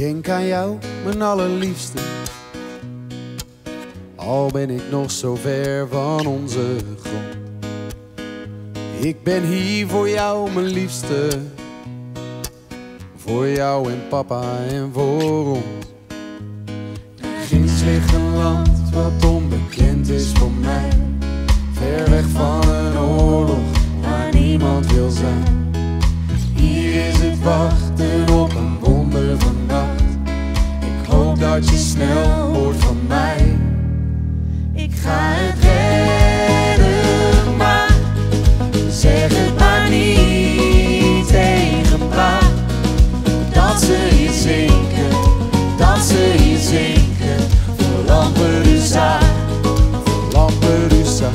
denk aan jou, mijn allerliefste. Al ben ik nog zo ver van onze grond. Ik ben hier voor jou, mijn liefste. Voor jou en papa en voor ons. Ginds ligt een land wat onbekend is voor mij. Ver weg van een oorlog waar niemand wil zijn. Hier is het wachten op een wonder van nacht. Ik hoop dat je snel hoort van mij. Ik ga het redden, maar zeg het maar niet tegen pa. Dat ze hier zinken, dat ze hier zinken. Voor Lampedusa, voor Lampedusa.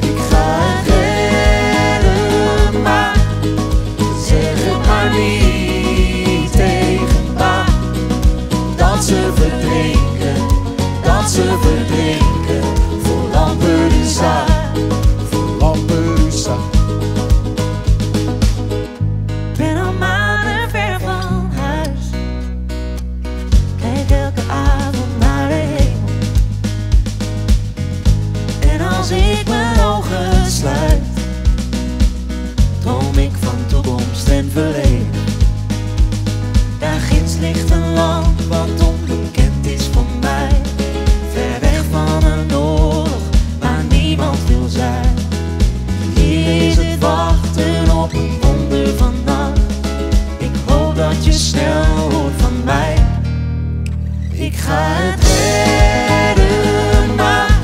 Ik ga het redden, maar zeg het maar niet tegen pa. Dat ze verdrinken, dat ze verdrinken. Voor Lampedusa, voor Lampedusa. Ben al maanden ver van huis. Kijk elke avond naar de hemel. En als ik mijn ogen sluit, droom ik van toekomst en verleden. Daar ginds ligt een land wat onbekend is voor mij. Ver weg van een oorlog waar niemand wil zijn. Hier is het wachten op een wonder van nacht. Ik hoop dat je snel hoort van mij. Ik ga het redden, maar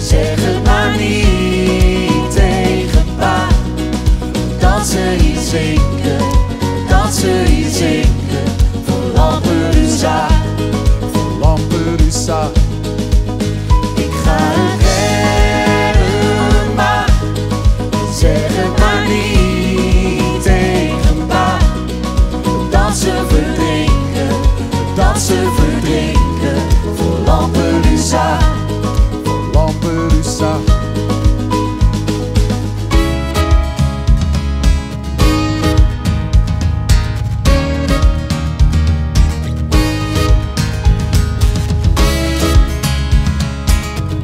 zeg het maar niet tegen pa. Dat ze hier zinken, dat ze hier zinken. Voor Lampedusa, voor Lampedusa. Ze verdrinken voor Lampedusa, voor Lampedusa. Ik ga het redden, maar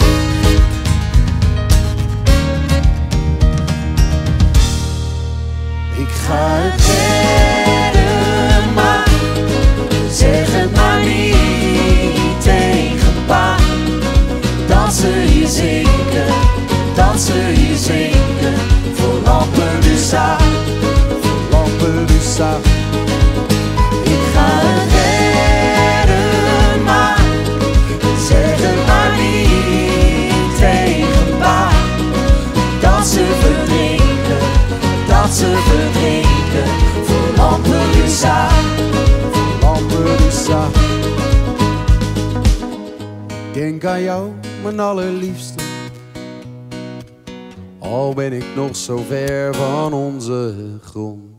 zeg het maar. Dat ze hier zinken voor Lampedusa, voor Lampedusa. Ik ga het redden, maar zeg het maar niet tegen pa. Dat ze verdrinken, dat ze verdrinken voor Lampedusa, voor Lampedusa. Denk aan jou, mijn allerliefste. Al ben ik nog zo ver van onze grond.